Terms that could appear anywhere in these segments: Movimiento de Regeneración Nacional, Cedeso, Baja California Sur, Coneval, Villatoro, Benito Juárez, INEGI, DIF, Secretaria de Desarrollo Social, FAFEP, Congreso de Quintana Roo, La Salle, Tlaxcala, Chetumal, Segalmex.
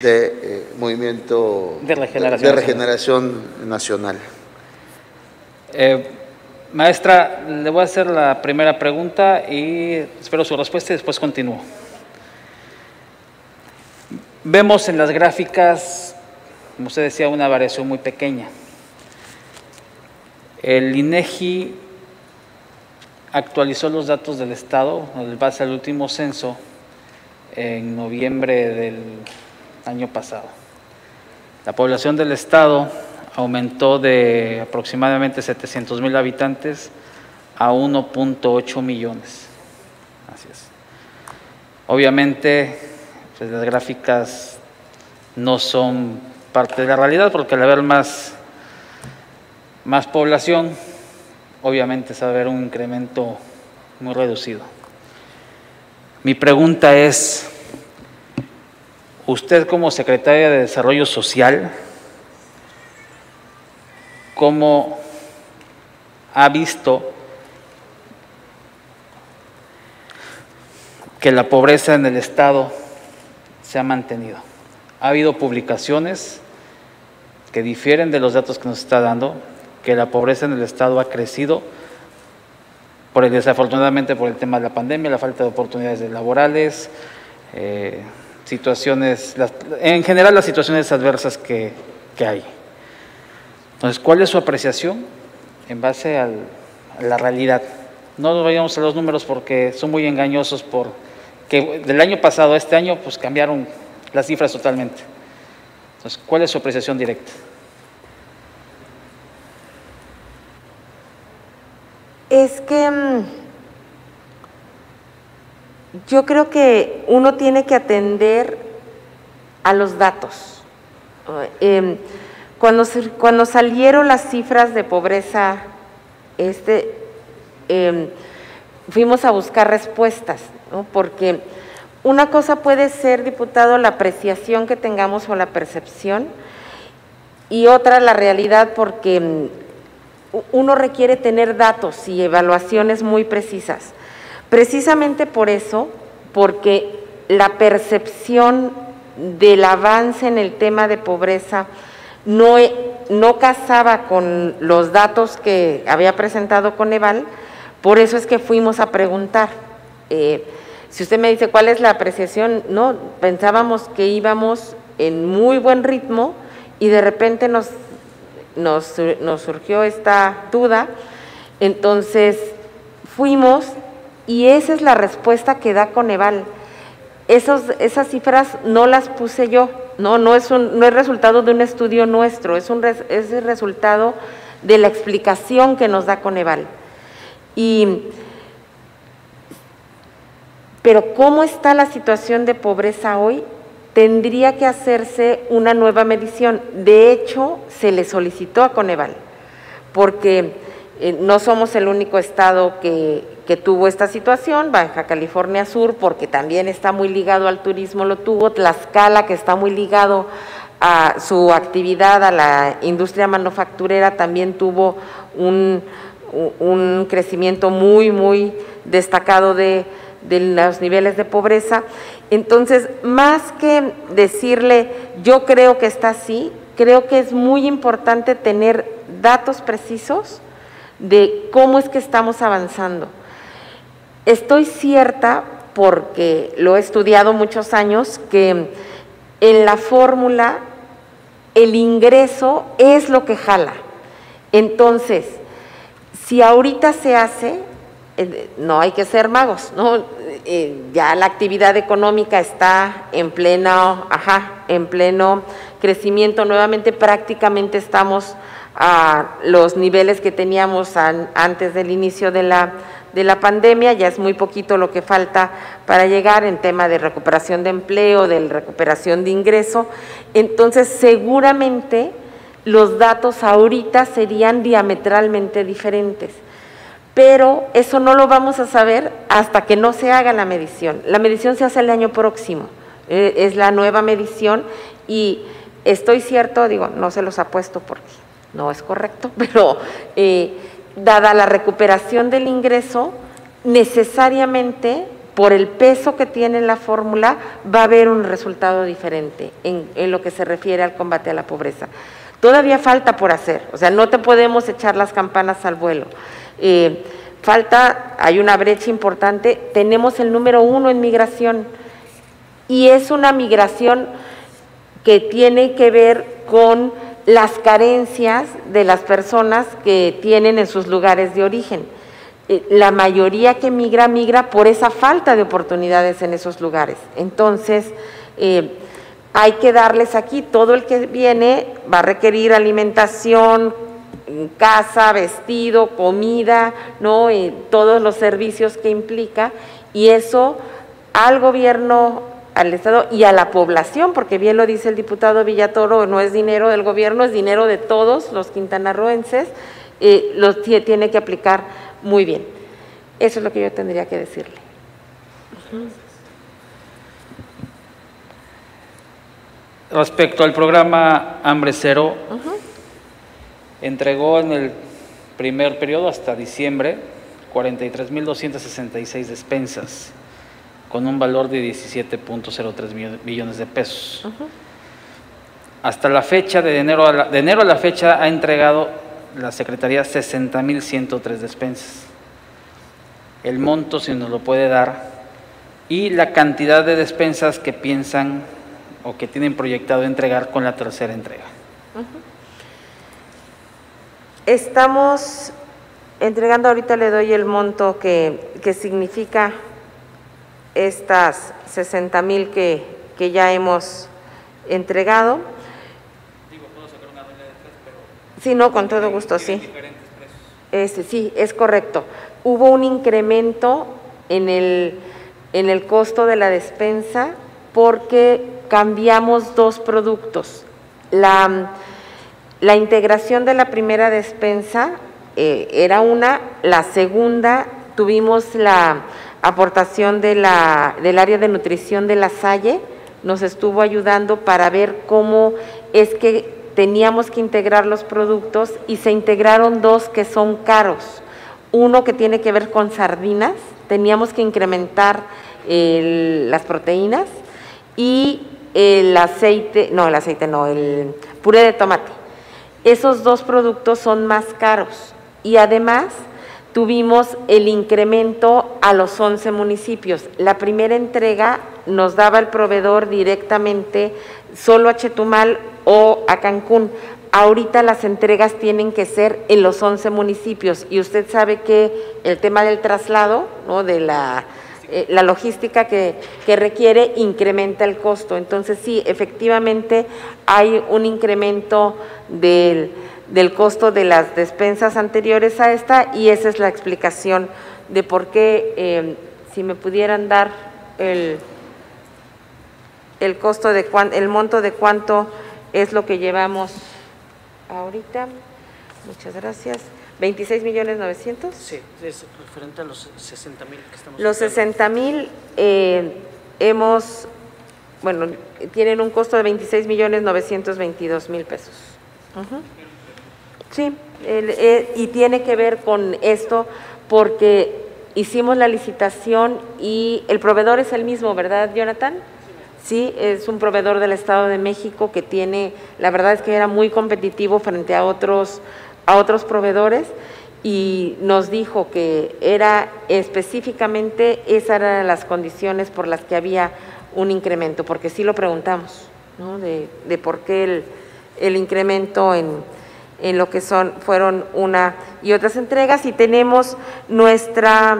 de Movimiento de Regeneración Nacional. Maestra, le voy a hacer la primera pregunta y espero su respuesta y después continúo. Vemos en las gráficas, como usted decía, una variación muy pequeña. El INEGI actualizó los datos del Estado, en base al último censo, en noviembre del año pasado. La población del Estado aumentó de aproximadamente 700,000 habitantes a 1.8 millones. Así es. Obviamente, pues las gráficas no son parte de la realidad, porque al haber más población, obviamente se va a ver un incremento muy reducido. Mi pregunta es, usted como secretaria de Desarrollo Social, ¿cómo ha visto que la pobreza en el Estado se ha mantenido? Ha habido publicaciones que difieren de los datos que nos está dando, que la pobreza en el Estado ha crecido, desafortunadamente por el tema de la pandemia, la falta de oportunidades laborales, situaciones, en general las situaciones adversas que hay. Entonces, ¿cuál es su apreciación en base a la realidad? No nos vayamos a los números porque son muy engañosos, porque del año pasado a este año pues cambiaron las cifras totalmente. Entonces, ¿cuál es su apreciación directa? Es que yo creo que uno tiene que atender a los datos. Cuando salieron las cifras de pobreza, fuimos a buscar respuestas, ¿no? Porque una cosa puede ser, diputado, la apreciación que tengamos o la percepción, y otra la realidad, porque uno requiere tener datos y evaluaciones muy precisas. Precisamente por eso, porque la percepción del avance en el tema de pobreza no casaba con los datos que había presentado Coneval, por eso es que fuimos a preguntar. Si usted me dice cuál es la apreciación, no, pensábamos que íbamos en muy buen ritmo y de repente nos surgió esta duda, entonces fuimos. Y esa es la respuesta que da Coneval. Esas cifras no las puse yo, no es resultado de un estudio nuestro, es el resultado de la explicación que nos da Coneval. Pero ¿cómo está la situación de pobreza hoy? Tendría que hacerse una nueva medición. De hecho, se le solicitó a Coneval, porque no somos el único estado que tuvo esta situación. Baja California Sur, porque también está muy ligado al turismo, lo tuvo. Tlaxcala, que está muy ligado a su actividad, a la industria manufacturera, también tuvo un crecimiento muy, muy destacado de los niveles de pobreza. Entonces, más que decirle, yo creo que está así, creo que es muy importante tener datos precisos de cómo es que estamos avanzando. Estoy cierta, porque lo he estudiado muchos años, que en la fórmula el ingreso es lo que jala. Entonces, si ahorita se hace, no hay que ser magos, ¿no? Ya la actividad económica está en pleno crecimiento. Nuevamente, prácticamente estamos a los niveles que teníamos antes del inicio de la pandemia. Ya es muy poquito lo que falta para llegar en tema de recuperación de empleo, de recuperación de ingreso. Entonces, seguramente los datos ahorita serían diametralmente diferentes, pero eso no lo vamos a saber hasta que no se haga la medición. La medición se hace el año próximo, es la nueva medición, y estoy cierto, digo, no se los apuesto porque no es correcto, pero dada la recuperación del ingreso, necesariamente por el peso que tiene la fórmula, va a haber un resultado diferente en lo que se refiere al combate a la pobreza. Todavía falta por hacer, o sea, no te podemos echar las campanas al vuelo. Hay una brecha importante, tenemos el número 1 en migración, y es una migración que tiene que ver con las carencias de las personas que tienen en sus lugares de origen. La mayoría que migra, migra por esa falta de oportunidades en esos lugares. Entonces, hay que darles aquí, todo el que viene va a requerir alimentación, casa, vestido, comida, ¿no? Todos los servicios que implica, y eso al gobierno, al Estado y a la población, porque bien lo dice el diputado Villatoro, no es dinero del gobierno, es dinero de todos los quintanarroenses, lo tiene que aplicar muy bien. Eso es lo que yo tendría que decirle. Respecto al programa Hambre Cero, entregó en el primer periodo hasta diciembre 43.266 despensas, con un valor de 17.03 billones de pesos. Hasta la fecha, de enero a la fecha, ha entregado la Secretaría 60.103 despensas. El monto, si nos lo puede dar, y la cantidad de despensas que piensan o que tienen proyectado entregar con la tercera entrega. Estamos entregando, ahorita le doy el monto que significa estas 60.000 que ya hemos entregado. Digo, puedo sacar una regla de tres, pero… Sí, no, con todo gusto, sí. Diferentes precios. Sí, es correcto. Hubo un incremento en el costo de la despensa porque cambiamos dos productos. La integración de la primera despensa era una, la segunda tuvimos la aportación del área de nutrición de La Salle, nos estuvo ayudando para ver cómo es que teníamos que integrar los productos, y se integraron dos que son caros. Uno que tiene que ver con sardinas, teníamos que incrementar las proteínas, y el puré de tomate. Esos dos productos son más caros, y además tuvimos el incremento a los 11 municipios. La primera entrega nos daba el proveedor directamente solo a Chetumal o a Cancún. Ahorita las entregas tienen que ser en los 11 municipios, y usted sabe que el tema del traslado, ¿no?, de la logística que requiere, incrementa el costo. Entonces, sí, efectivamente hay un incremento del costo de las despensas anteriores a esta, y esa es la explicación de por qué. Si me pudieran dar el costo el monto de cuánto es lo que llevamos ahorita. Muchas gracias. 26.900.000. Sí, es referente a los 60.000 que estamos. Los 60.000 tienen un costo de 26.922.000 pesos. Sí, y tiene que ver con esto porque hicimos la licitación y el proveedor es el mismo, ¿verdad, Jonathan? Sí, es un proveedor del Estado de México que tiene, la verdad es que era muy competitivo frente a otros proveedores, y nos dijo que era específicamente, esas eran las condiciones por las que había un incremento, porque sí lo preguntamos, ¿no?, de por qué el incremento en lo que fueron una y otras entregas. Y tenemos nuestra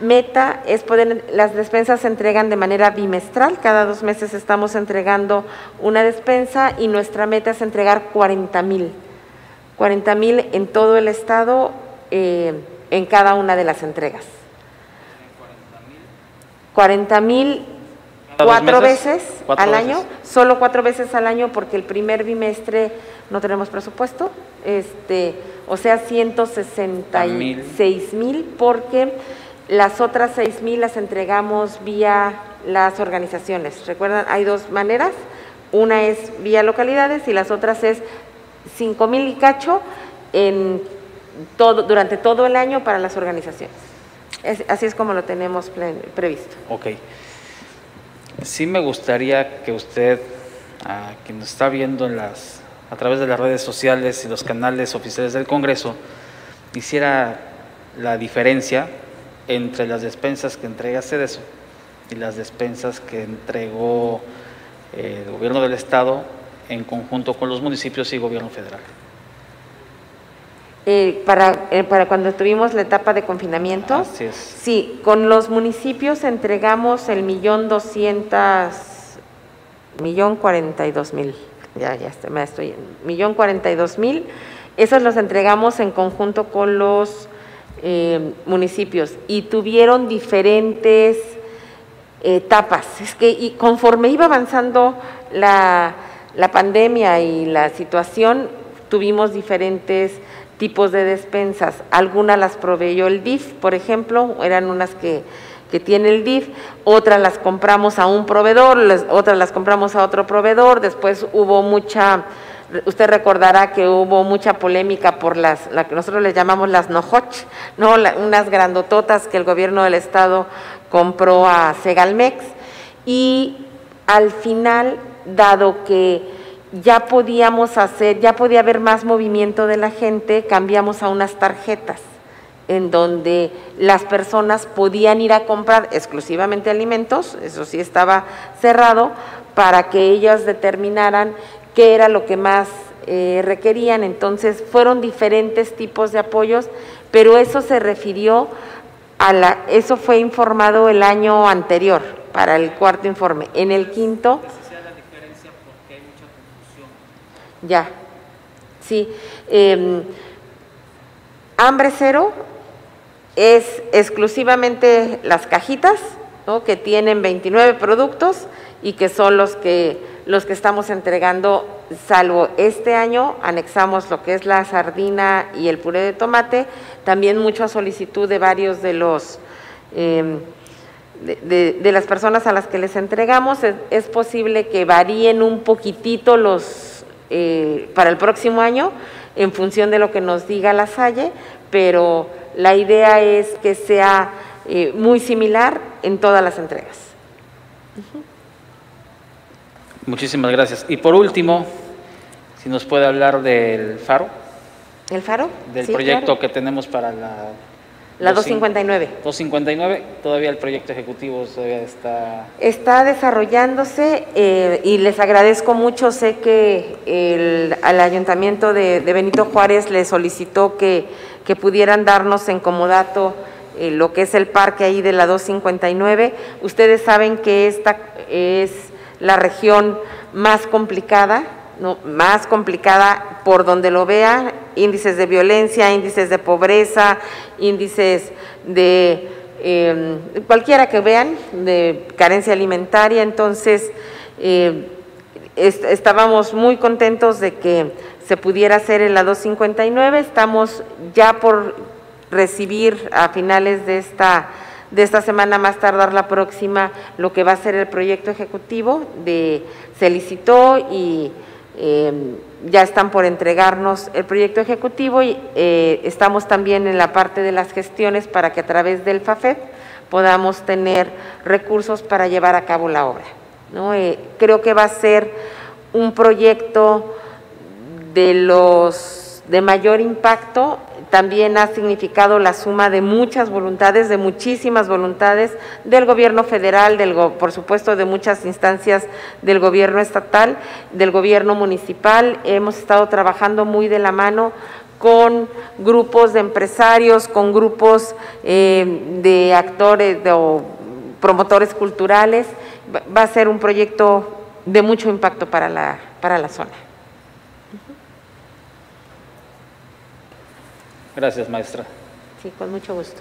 meta es poder, las despensas se entregan de manera bimestral, cada 2 meses estamos entregando una despensa, y nuestra meta es entregar 40.000 en todo el estado, en cada una de las entregas. 40.000 4 veces al año, solo 4 veces al año, porque el primer bimestre no tenemos presupuesto, o sea, 166.000, porque las otras 6.000 las entregamos vía las organizaciones. Recuerdan, hay dos maneras, una es vía localidades y las otras es 5.000 y cacho durante todo el año para las organizaciones. Así es como lo tenemos previsto. Ok. Sí me gustaría que usted, a quien nos está viendo a través de las redes sociales y los canales oficiales del Congreso, hiciera la diferencia entre las despensas que entrega Cedeso y las despensas que entregó el gobierno del estado en conjunto con los municipios y gobierno federal. Para cuando tuvimos la etapa de confinamiento, así es. Sí, con los municipios entregamos el 1,042,000, ya estoy, 1,042,000, esos los entregamos en conjunto con los municipios y tuvieron diferentes etapas. Es que y conforme iba avanzando la pandemia y la situación, tuvimos diferentes tipos de despensas. Algunas las proveyó el DIF, por ejemplo, eran unas que tiene el DIF, otras las compramos a un proveedor, otras las compramos a otro proveedor. Después hubo mucha, usted recordará que hubo mucha polémica por la que nosotros le llamamos las nojoch, ¿no? Unas grandototas que el gobierno del estado compró a Segalmex, y al final, dado que ya podíamos hacer, ya podía haber más movimiento de la gente, cambiamos a unas tarjetas en donde las personas podían ir a comprar exclusivamente alimentos, eso sí estaba cerrado, para que ellas determinaran qué era lo que más requerían. Entonces fueron diferentes tipos de apoyos, pero eso se refirió a eso fue informado el año anterior para el cuarto informe. En el quinto… Ya, sí. Hambre cero es exclusivamente las cajitas, ¿no?, que tienen 29 productos y que son los que estamos entregando, salvo este año, anexamos lo que es la sardina y el puré de tomate, también mucha solicitud de varios de los… de las personas a las que les entregamos. Es posible que varíen un poquitito los… para el próximo año, en función de lo que nos diga La Salle, pero la idea es que sea muy similar en todas las entregas. Muchísimas gracias. Y por último, si nos puede hablar del faro. ¿El faro? Del sí, proyecto, claro, que tenemos para la 259. 259, todavía el proyecto ejecutivo todavía está… Está desarrollándose, y les agradezco mucho. Sé que al Ayuntamiento de Benito Juárez le solicitó que pudieran darnos en comodato lo que es el parque ahí de la 259. Ustedes saben que esta es la región más complicada, ¿no?, más complicada por donde lo vea, índices de violencia, índices de pobreza, índices de cualquiera que vean, de carencia alimentaria. Entonces, estábamos muy contentos de que se pudiera hacer en la 259, estamos ya por recibir a finales de esta semana, más tardar la próxima, lo que va a ser el proyecto ejecutivo, se licitó y… ya están por entregarnos el proyecto ejecutivo, y estamos también en la parte de las gestiones para que a través del FAFEP podamos tener recursos para llevar a cabo la obra, ¿no? Creo que va a ser un proyecto de mayor impacto. También ha significado la suma de muchas voluntades, de muchísimas voluntades del gobierno federal, por supuesto de muchas instancias del gobierno estatal, del gobierno municipal. Hemos estado trabajando muy de la mano con grupos de empresarios, con grupos de actores o promotores culturales. Va a ser un proyecto de mucho impacto para la zona. Gracias, maestra. Sí, con mucho gusto.